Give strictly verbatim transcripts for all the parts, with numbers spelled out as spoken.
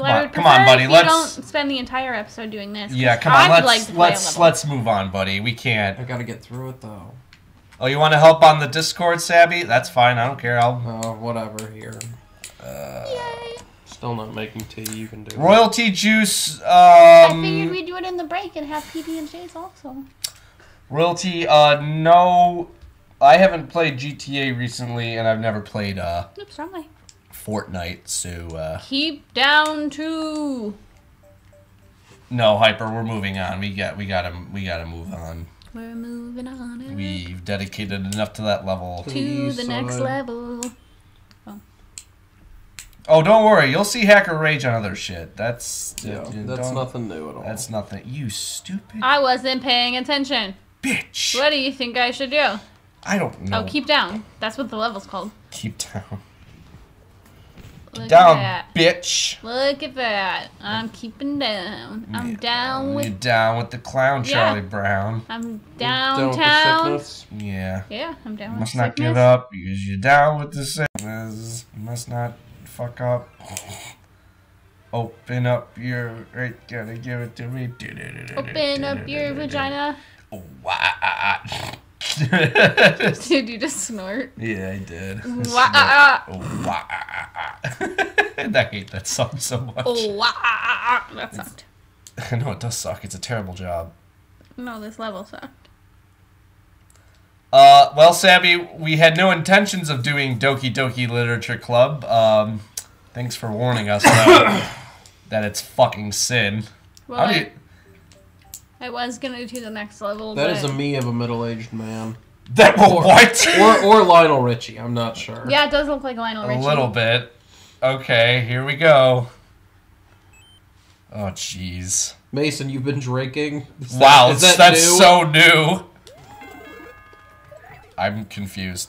Well, come I would come on, buddy. If let's you don't spend the entire episode doing this. Yeah, come on. Let's like let's let's move on, buddy. We can't. I gotta get through it though. Oh, you want to help on the Discord, Sabby? That's fine. I don't care. I'll. Oh, whatever. Here. Uh, Yay. Still not making tea. You can do royalty it. Juice. Um, I figured we'd do it in the break and have P B and J's also. Royalty. Uh, no. I haven't played G T A recently, and I've never played uh Oops, wrong way. Fortnite, so uh keep down to No, Hyper, we're moving on. We got we gotta we gotta move on. We're moving on. Eric. We've dedicated enough to that level. To Please, the next uh... level. Oh. oh, don't worry, you'll see Hacker Rage on other shit. That's yeah, uh, that's nothing new at all. That's nothing you stupid I wasn't paying attention. Bitch. What do you think I should do? I don't know. Oh, keep down. That's what the level's called. Keep down. Look down, at that. Bitch. Look at that. I'm keeping down. I'm yeah. down with... You're down with the clown, Charlie yeah. Brown. I'm downtown. Down yeah. Yeah, I'm down you with the sickness. Must not give up. You're down with the sickness. You must not fuck up. Open up your... Right, gotta give it to me. Open up your vagina. Oh, wow. Did you just snort? Yeah, I did. Wah, ah, ah. Oh, wah, ah, ah. And I hate that song so much. Oh, wah, ah, ah. That sucked. It's, no, it does suck. It's a terrible job. No, this level sucked. Uh, well, Sabby, we had no intentions of doing Doki Doki Literature Club. Um, thanks for warning us that, that it's fucking sin. Well, How do you... I was gonna do the next level. That but... is a me of a middle-aged man. That or, what? or or Lionel Richie? I'm not sure. Yeah, it does look like Lionel Richie. A little bit. Okay, here we go. Oh jeez. Mason, you've been drinking. Is wow, that, is that that's new? so new. I'm confused.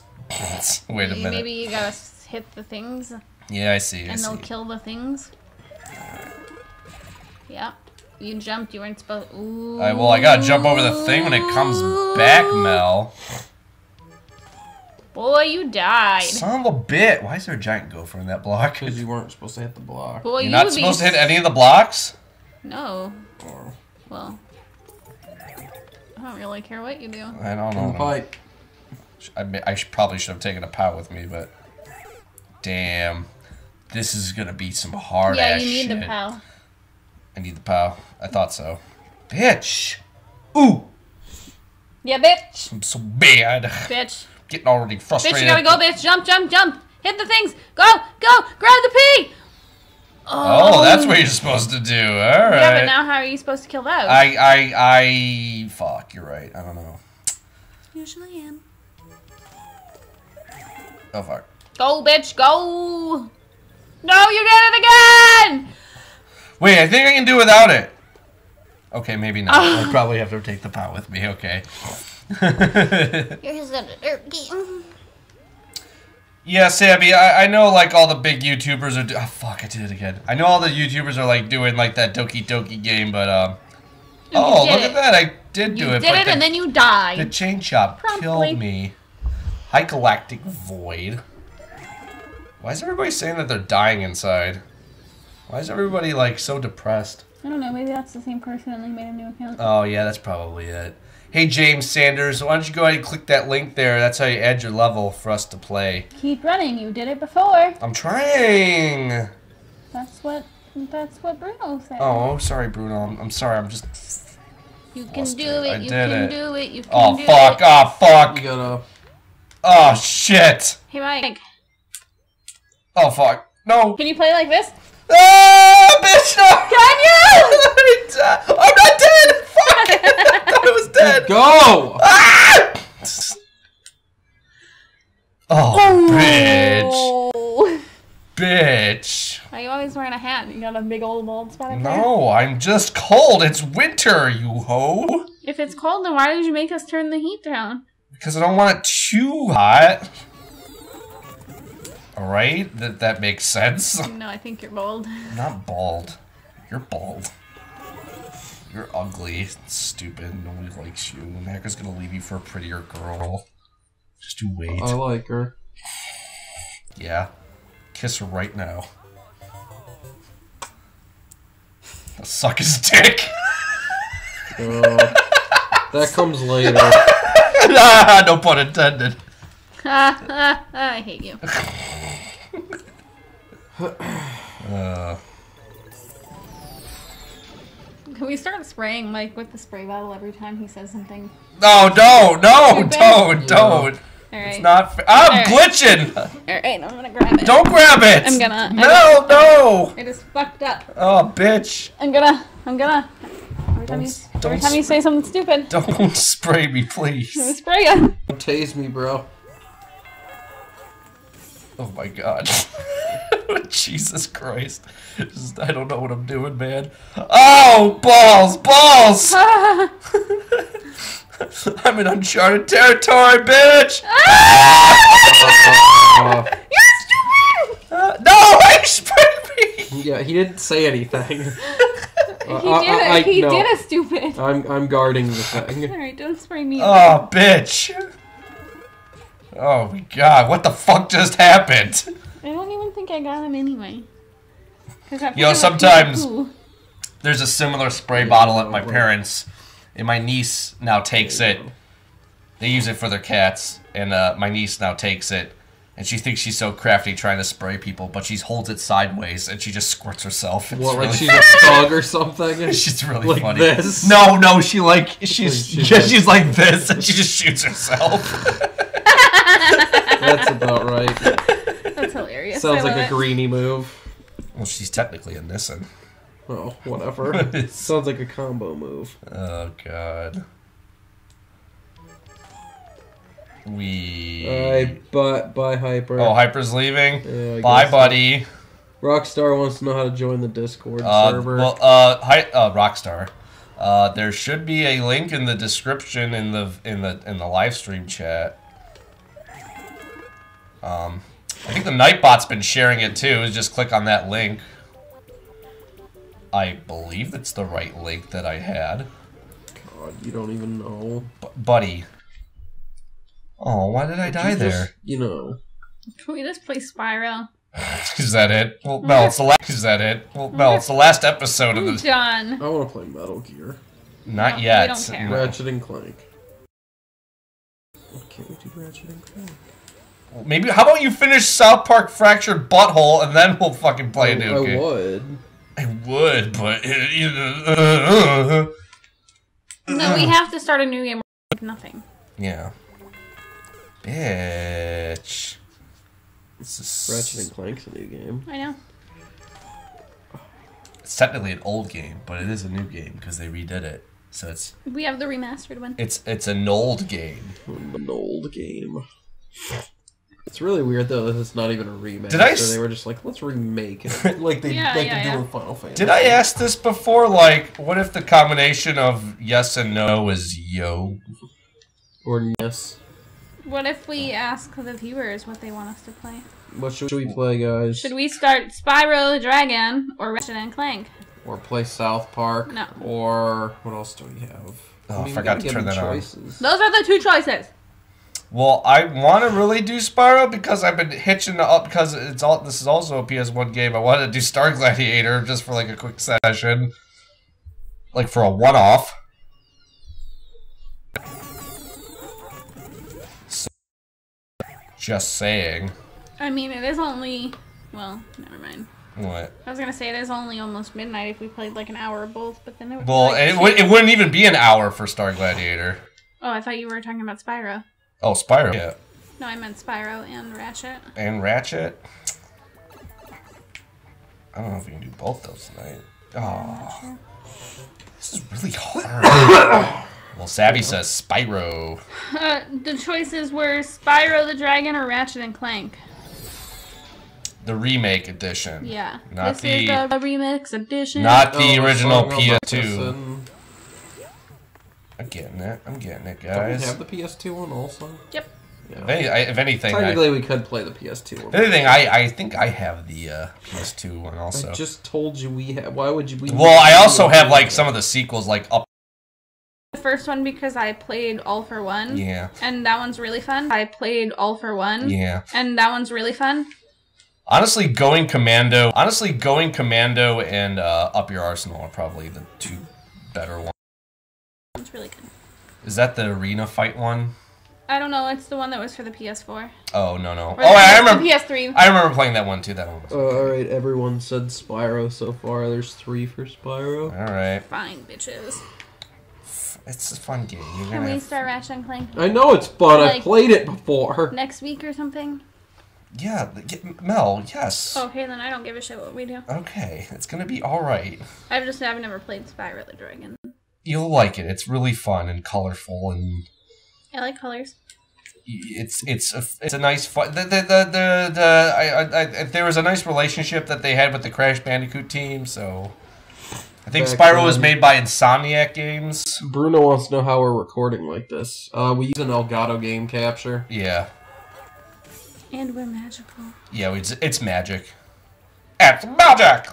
Wait a minute. Maybe you gotta hit the things. Yeah, I see. And I see. They'll kill the things. Yeah. You jumped, you weren't supposed to... Ooh. Right, well, I gotta jump over the thing when it comes back, Mel. Boy, you died. Son of a bit. Why is there a giant gopher in that block? Because you weren't supposed to hit the block. Boy, You're you not be... supposed to hit any of the blocks? No. Or... Well, I don't really care what you do. I don't know. Bite. I, may, I should, probably should have taken a pot with me, but... Damn. This is gonna be some hard-ass shit. Yeah, you need shit. the pow. I need the pow. I thought so. Bitch! Ooh! Yeah, bitch! I'm so bad. Bitch. Getting already frustrated. Bitch, you gotta go, bitch. Jump, jump, jump. Hit the things. Go, go, grab the pee! Oh, oh that's what you're supposed to do. Alright. Yeah, but now how are you supposed to kill those? I, I, I... Fuck, you're right. I don't know. Usually am. Oh, fuck. Go, bitch, go! No, you did it again! Wait, I think I can do without it. Okay, maybe not. Uh, I probably have to take the pot with me. Okay. You're just a dirt game. Yeah, Sabby, I, I know like all the big YouTubers are. Do oh fuck, I did it again. I know all the YouTubers are like doing like that Doki Doki game, but um. You oh, look it. at that! I did do you it. You did but it, the, and then you died. The chain shop Promptly. killed me. Hi, Galactic Void. Why is everybody saying that they're dying inside? Why is everybody, like, so depressed? I don't know. Maybe that's the same person that like, made a new account. Oh, yeah, that's probably it. Hey, James Sanders, why don't you go ahead and click that link there? That's how you add your level for us to play. Keep running. You did it before. I'm trying. That's what That's what Bruno said. Oh, sorry, Bruno. I'm, I'm sorry. I'm just... You can do it. it. I you did can it. do it. You can oh, do fuck. it. Oh, fuck. You gotta... Oh, shit. Hey, Mike. Oh, fuck. No. Can you play like this? Oh, bitch! No. Can you? I'm not dead! Fuck! I thought I was dead! Go! Ah! Oh, oh, bitch! Bitch! Why are you always wearing a hat? You got a big old bald spot in there? No, I'm just cold! It's winter, you hoe! If it's cold, then why did you make us turn the heat down? Because I don't want it too hot. Alright, that that makes sense. No, I think you're bald. I'm not bald. You're bald. You're ugly. Stupid. Nobody likes you. And Hacker's gonna leave you for a prettier girl. Just you wait. I like her. Yeah. Kiss her right now. I'll suck his dick. Uh, that comes later. Ah, no pun intended. I hate you. uh. Can we start spraying Mike with the spray bottle every time he says something? No, no, no, don't, don't. All right. It's not fair. I'm All right. glitching! Alright, I'm gonna grab it. Don't grab it! I'm gonna. I'm no, gonna, no! It is fucked up. Oh, bitch. I'm gonna. I'm gonna. Every time, you, every time you say something stupid. Don't spray me, please. I'm gonna spray you. Don't tase me, bro. Oh my god. Jesus Christ. Just, I don't know what I'm doing, man. Oh, balls! Balls! I'm in uncharted territory, bitch! Ah, uh, you're stupid! Uh, no, I sprayed me! Yeah, he didn't say anything. He, uh, did, I, I, I, he no. did a stupid. I'm I'm guarding the thing. Alright, don't spray me. Oh, bitch. Oh my god, what the fuck just happened? I don't even think I got him anyway. You know, sometimes there's a similar spray yeah, bottle at my well. parents', and my niece now takes it. They use it for their cats, and uh, my niece now takes it. And she thinks she's so crafty trying to spray people, but she holds it sideways and she just squirts herself. It's what, really like she's a dog or something? She's really like funny. This? No, no, she like she's she yeah, she's like this, and she just shoots herself. That's about right. That's hilarious. Sounds I like a it. greenie move. Well, she's technically in this one. Oh, whatever. Sounds like a combo move. Oh god. We. I but bye Hyper. Oh, Hyper's leaving. Yeah, bye, buddy. So. Rockstar wants to know how to join the Discord uh, server. Well, uh, hi, uh, Rockstar. Uh, there should be a link in the description in the in the in the live stream chat. Um, I think the Nightbot's been sharing it too. Just click on that link. I believe that's the right link that I had. God, you don't even know, B buddy. Oh, why did I die you there? Just, you know. Can we just play Spyro? Is that it? Well, Mel, it's the last. Is that it? Well, Mel, it's the last episode of this. Done. I want to play Metal Gear. Not no, yet. Don't care. Ratchet and Clank. Can't we do Ratchet and Clank? Well, maybe. How about you finish South Park Fractured Butthole and then we'll fucking play I, a new I game. I would. I would, but you know. No, we have to start a new game with nothing. Yeah. Bitch. This is Ratchet and Clank's a new game. I know. It's technically an old game, but it is a new game because they redid it. So it's. We have the remastered one. It's it's an old game. An old game. It's really weird though. It's not even a remake. Did I? So they were just like, let's remake it, like they yeah, like yeah, they yeah. do with Final Fantasy. Did I ask this before? Like, what if the combination of yes and no is yo? Or yes. What if we ask the viewers what they want us to play? What should we play, guys? Should we start Spyro the Dragon or Ratchet and Clank? Or play South Park? No. Or what else do we have? Oh, I, mean, I forgot to turn that choices. on. Those are the two choices. Well, I want to really do Spyro because I've been hitching up because it's all. This is also a P S one game. I wanted to do Star Gladiator just for like a quick session, like for a one-off. Just saying. I mean, it is only... Well, never mind. What? I was gonna say it is only almost midnight if we played like an hour of both, but then it would Well, like, it, w it wouldn't even be an hour for Star Gladiator. Oh, I thought you were talking about Spyro. Oh, Spyro. Yeah. No, I meant Spyro and Ratchet. And Ratchet? I don't know if we can do both those tonight. Oh. Sure. This is really hard. Well, Savvy says Spyro. Uh, the choices were Spyro the Dragon or Ratchet and Clank. The remake edition. Yeah. Not this the, is the remix edition. Not the oh, original P S two. I'm getting it. I'm getting it, guys. Do we have the P S two one also? Yep. Yeah. If, any, I, if anything, technically I, we could play the P S two one. If anything, I, I think I have the uh, P S two one also. I just told you we have. Why would you? We well, I also have like some of the sequels, like up. The first one because I played All for One. Yeah. And that one's really fun. I played All for One. Yeah. And that one's really fun. Honestly, going commando. Honestly, going commando and uh, Up Your Arsenal are probably the two better ones. It's really good. Is that the arena fight one? I don't know. It's the one that was for the P S four. Oh no no! Or oh, I remember. P S three. I remember playing that one too. That one. Was uh, all right, everyone said Spyro so far. There's three for Spyro. All right. Fine, bitches. It's a fun game. You're Can we start Ratchet and Clank? I know it's fun. Like, I played it before. Next week or something? Yeah, Mel, yes. Oh, okay, then I don't give a shit what we do. Okay, it's gonna be alright. I've just I've never played Spyro the Dragon. You'll like it. It's really fun and colorful and... I like colors. It's it's a, it's a nice fun... The, the, the, the, the, I, I, I, there was a nice relationship that they had with the Crash Bandicoot team, so... I think Back Spyro was made by Insomniac Games. Bruno wants to know how we're recording like this. Uh, we use an Elgato Game Capture. Yeah. And we're magical. Yeah, it's, it's magic. It's magic!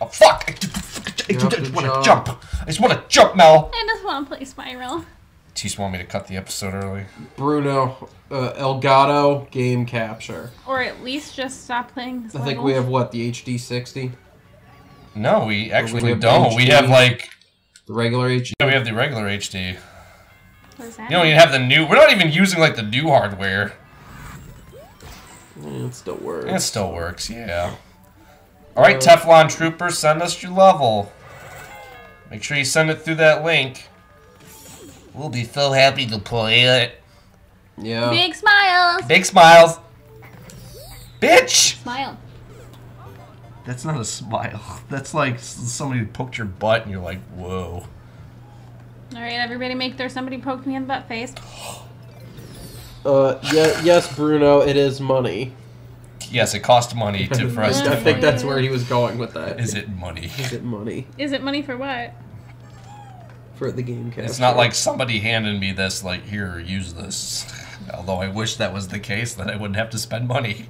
Oh, fuck! I just want to jump. I just want to jump, Mel. I just want to play Spyro. You just want me to cut the episode early. Bruno, uh, Elgato Game Capture. Or at least just stop playing this I level. Think we have, what, the H D sixty? No, we actually we have don't. H D, we have like the regular H D. Yeah, we have the regular H D. What is that? You don't even have the new. We're not even using like the new hardware. Yeah, it still works. It still works. Yeah. All right, uh, Teflon Trooper, send us your level. Make sure you send it through that link. We'll be so happy to play it. Yeah. Big smiles. Big smiles. Bitch. Smile. That's not a smile. That's like somebody poked your butt and you're like, whoa. Alright, everybody make their somebody poked me in the butt face. Uh, yeah, yes, Bruno, it is money. Yes, it costs money to for us to I think that's where he was going with that. Is it money? Is it money? Is it money for what? For the game cast. It's not like somebody handed me this, like, here, use this. Although I wish that was the case, that I wouldn't have to spend money.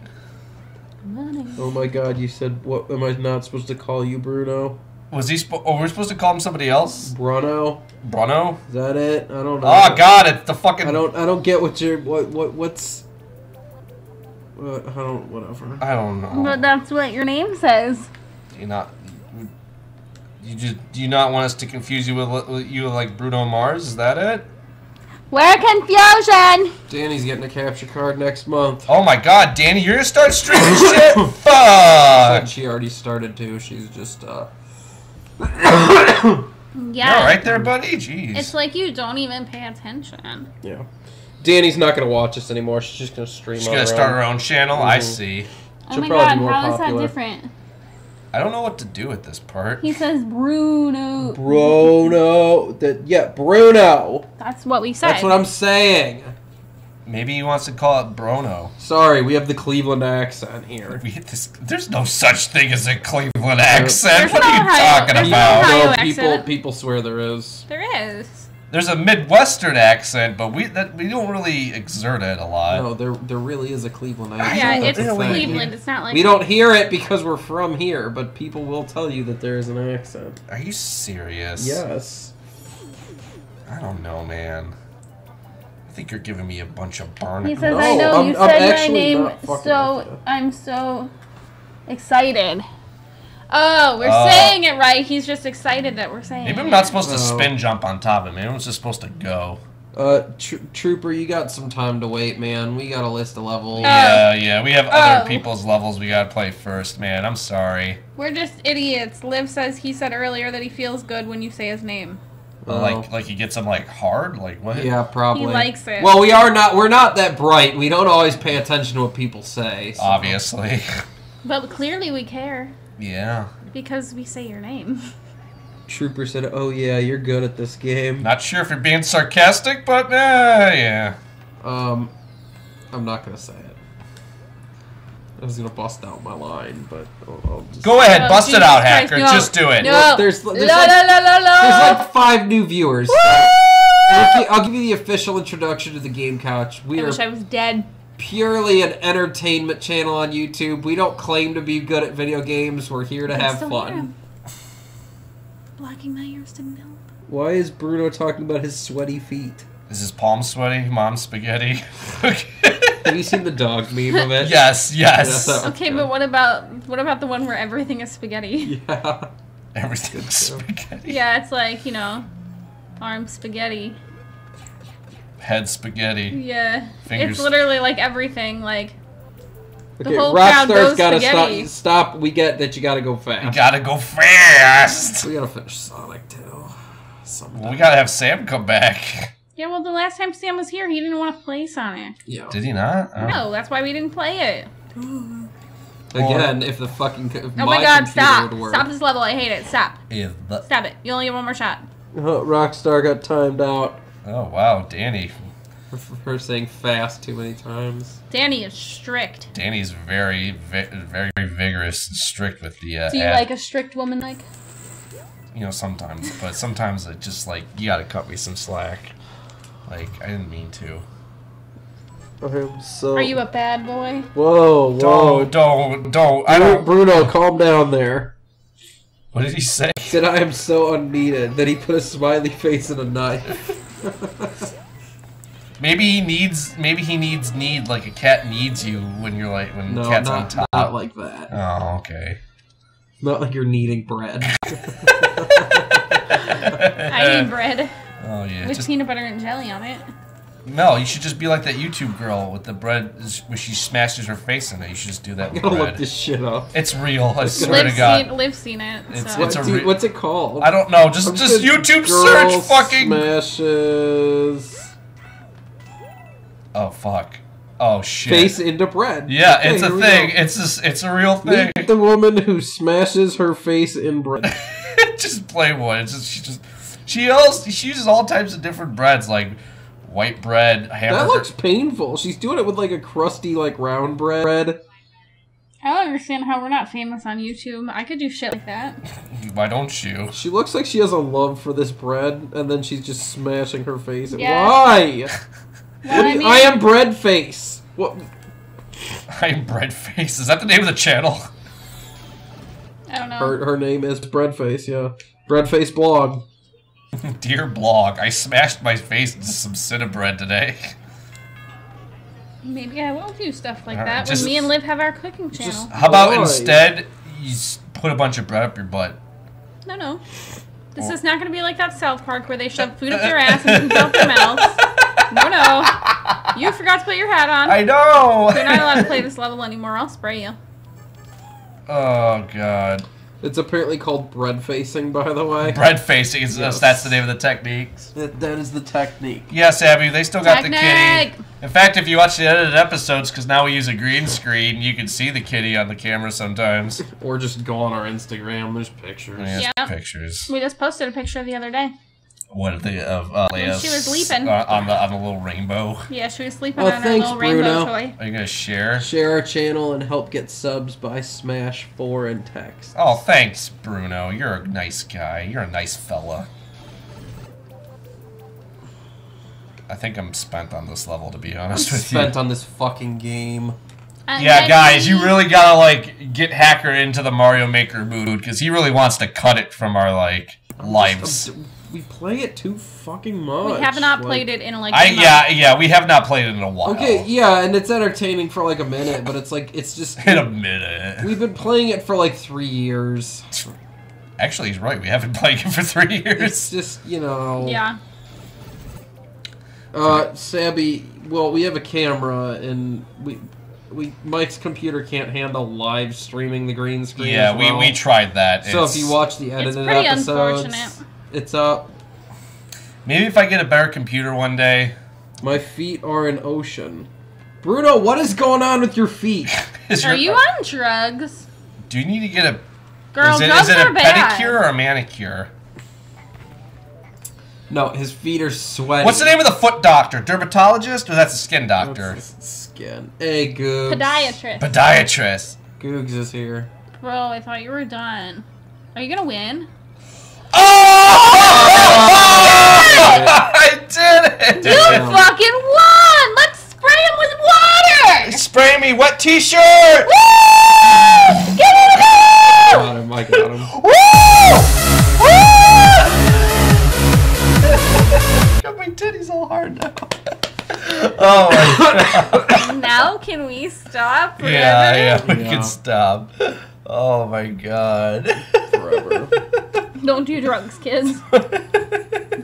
Money. Oh my god, you said, what am I not supposed to call you, Bruno? Was he sp oh, we're supposed to call him somebody else? Bruno. Bruno? Is that it? I don't know. Oh god, it's the fucking... I don't, I don't get what you're, what, what, what's... What, I don't, whatever. I don't know. But that's what your name says. Do you not, you just, do you not want us to confuse you with, with you like Bruno Mars? Is that it? We're confusion! Danny's getting a capture card next month. Oh my god, Danny, you're gonna start streaming shit? Fuck! She already started to, she's just, uh... yeah. You're right there, buddy? Jeez. It's like you don't even pay attention. Yeah. Danny's not gonna watch us anymore, she's just gonna stream she's on gonna her She's gonna start own. her own channel, mm-hmm. I see. Oh She'll my god, how popular. Is that different? I don't know what to do with this part. He says Bruno. Bruno. The, yeah, Bruno. That's what we said. That's what I'm saying. Maybe he wants to call it Bruno. Sorry, we have the Cleveland accent here. We hit this, there's no such thing as a Cleveland accent. There's what no are you Ohio, talking there's about? No, no people, accent. people swear there is. There is. There's a Midwestern accent, but we that, we don't really exert it a lot. No, there there really is a Cleveland accent. Yeah, it's Cleveland. It's not like we don't hear it because we're from here, but people will tell you that there is an accent. Are you serious? Yes. I don't know, man. I think you're giving me a bunch of barnacles. He says, no, "I know I'm, you I'm said my name, so I'm so excited." Oh, we're uh, saying it right. He's just excited that we're saying it. Maybe I'm not supposed to spin jump on top of him. I'm just supposed to go. Uh, tr Trooper, you got some time to wait, man. We got a list of levels. Oh. Yeah, yeah. We have other oh. people's levels we got to play first, man. I'm sorry. We're just idiots. Liv says he said earlier that he feels good when you say his name. Well, like, like he gets him like hard, like what? Yeah, probably. He likes it. Well, we are not. We're not that bright. We don't always pay attention to what people say. So. Obviously. But clearly, we care. Yeah. Because we say your name. Trooper said, oh yeah, you're good at this game. Not sure if you're being sarcastic, but uh, yeah. Um, I'm not going to say it. I was going to bust out my line, but I'll, I'll just... Go ahead, oh, bust Jesus it out, Christ, Hacker. No. Just do it. No. Look, there's, there's, no, like, no, no, no, no. there's like five new viewers. So I'll, I'll give you the official introduction to the Game Couch. We I are wish I was dead. Purely an entertainment channel on YouTube. We don't claim to be good at video games. We're here to I'm have fun. Blocking my ears didn't help. Why is Bruno talking about his sweaty feet? Is his palm sweaty? Mom's spaghetti? Okay. Have you seen the dog meme of it? Yes, yes. Yeah, okay, but what about what about the one where everything is spaghetti? Yeah. Everything is spaghetti. Yeah, it's like, you know, arm spaghetti. Head spaghetti. Yeah. Fingers. It's literally like everything, like okay, the whole crowd goes gotta spaghetti. Stop, stop, we get that you gotta go fast. You gotta go fast! We gotta finish Sonic two. Well, we gotta have Sam come back. Yeah, well, the last time Sam was here, he didn't want to play Sonic. Yeah. Did he not? Oh. No, that's why we didn't play it. Again, if the fucking if oh my god, stop. Stop this level, I hate it. Stop. Yeah, but... Stop it. You only get one more shot. Oh, Rockstar got timed out. Oh, wow, Danny. For, for saying fast too many times. Danny is strict. Danny's very, very, very vigorous and strict with the... Uh, Do you ad. like a strict woman, like? You know, sometimes. But sometimes it's just like, you gotta cut me some slack. Like, I didn't mean to. Okay, so... Are you a bad boy? Whoa, whoa. Don't, don't, don't. I don't... Bruno, calm down there. What did he say? He said, I am so unneeded. Then he put a smiley face and a knife. Maybe he needs, maybe he needs need, like a cat needs you when you're like, when no, the cat's not, on top. Not like that. Oh, okay. Not like you're kneading bread. I need bread. Oh, yeah. With just, peanut butter and jelly on it. Mel, you should just be like that YouTube girl with the bread where she smashes her face in it. You should just do that with bread. I'm gonna look this shit up. It's real, I swear Liv's to God. Seen, Liv's seen it. It's, so. it's a re What's it called? I don't know. Just I'm just YouTube search fucking... smashes... Oh, fuck. Oh, shit. Face into bread. Yeah, okay, it's a thing. It's a, it's a real thing. Meet the woman who smashes her face in bread. Just play one. It's just... She just... She else she uses all types of different breads, like white bread, hamburger. That looks painful. She's doing it with like a crusty, like round bread. I don't understand how we're not famous on YouTube. I could do shit like that. Why don't you? She looks like she has a love for this bread, and then she's just smashing her face. Yeah. Why? Well, I mean, I am Breadface. What? I am Breadface. Is that the name of the channel? I don't know. Her her name is Breadface. Yeah, Breadface blog. Dear blog, I smashed my face into some Cinnabread today. Maybe I won't do stuff like right, that just, when me and Liv have our cooking channel. Just, how about Boy. instead you put a bunch of bread up your butt? No, no. This or, is not going to be like that South Park where they shove food up their ass and dump their mouths. No, no. You forgot to put your hat on. I know. You're not allowed to play this level anymore. I'll spray you. Oh, God. It's apparently called bread facing, by the way. Bread facing, is yes. That's the name of the technique. That, that is the technique. Yes, Abby, they still got technique. the kitty. In fact, if you watch the edited episodes, because now we use a green screen, you can see the kitty on the camera sometimes. Or just go on our Instagram, there's pictures. Yeah, yeah. pictures. We just posted a picture the other day. What of the of uh, Leia? She was sleeping uh, on the on the little rainbow. Yeah, she was sleeping well, on thanks, our little Bruno. rainbow toy. Are you gonna share? Share our channel and help get subs by Smash Four and text. Oh, thanks, Bruno. You're a nice guy. You're a nice fella. I think I'm spent on this level, to be honest I'm with spent you. Spent on this fucking game. I'm yeah, ready. guys, you really gotta like get Hacker into the Mario Maker mood because he really wants to cut it from our like lives. We play it too fucking much. We have not like, played it in like. A I, yeah, yeah, we have not played it in a while. Okay, yeah, and it's entertaining for like a minute, but it's like it's just in a minute. We've been playing it for like three years. Actually, he's right. We haven't played it for three years. It's just you know. Yeah. Uh, Sabby, well, we have a camera, and we, we Mike's computer can't handle live streaming the green screen. Yeah, as well. we we tried that. So it's, if you watch the edited episodes, it's pretty unfortunate. It's up. Maybe if I get a better computer one day. My feet are an ocean. Bruno, what is going on with your feet? Is are your, you on drugs? Do you need to get a... Girl, is it, drugs is it a are pedicure bad. or a manicure? No, his feet are sweaty. What's the name of the foot doctor? Dermatologist? Or that's a skin doctor? That's skin. Hey, Googs. Podiatrist. Podiatrist. Googs is here. Bro, I thought you were done. Are you going to win? Oh! I did it! You Damn. fucking won! Let's spray him with water! Spray me wet t-shirt! Woo! Get in there! Got him, I got him. Woo! Woo! Got my titties all hard now. Oh my God. now can we stop forever? Yeah, yeah, we yeah. can stop. Oh my god. Forever. Don't do drugs, kids.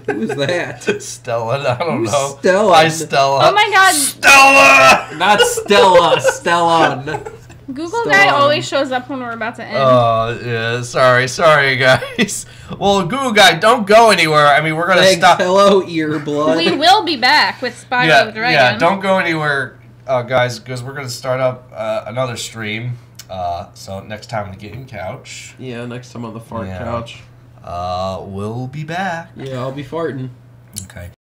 Who's that? Stella, I don't Who's know. Stella? Hi, Stella. Oh my god. Stella! Not Stella, Stellan. Google Still guy on. Always shows up when we're about to end. Oh, yeah. Sorry, sorry, guys. Well, Google guy, don't go anywhere. I mean, we're going to stop. Hello, earblood. We will be back with Spyro yeah, the Dragon. Yeah, don't go anywhere, uh, guys, because we're going to start up uh, another stream. Uh, so next time on the Game Couch. Yeah, next time on the Fart yeah. Couch. Uh, we'll be back. Yeah, I'll be farting. Okay.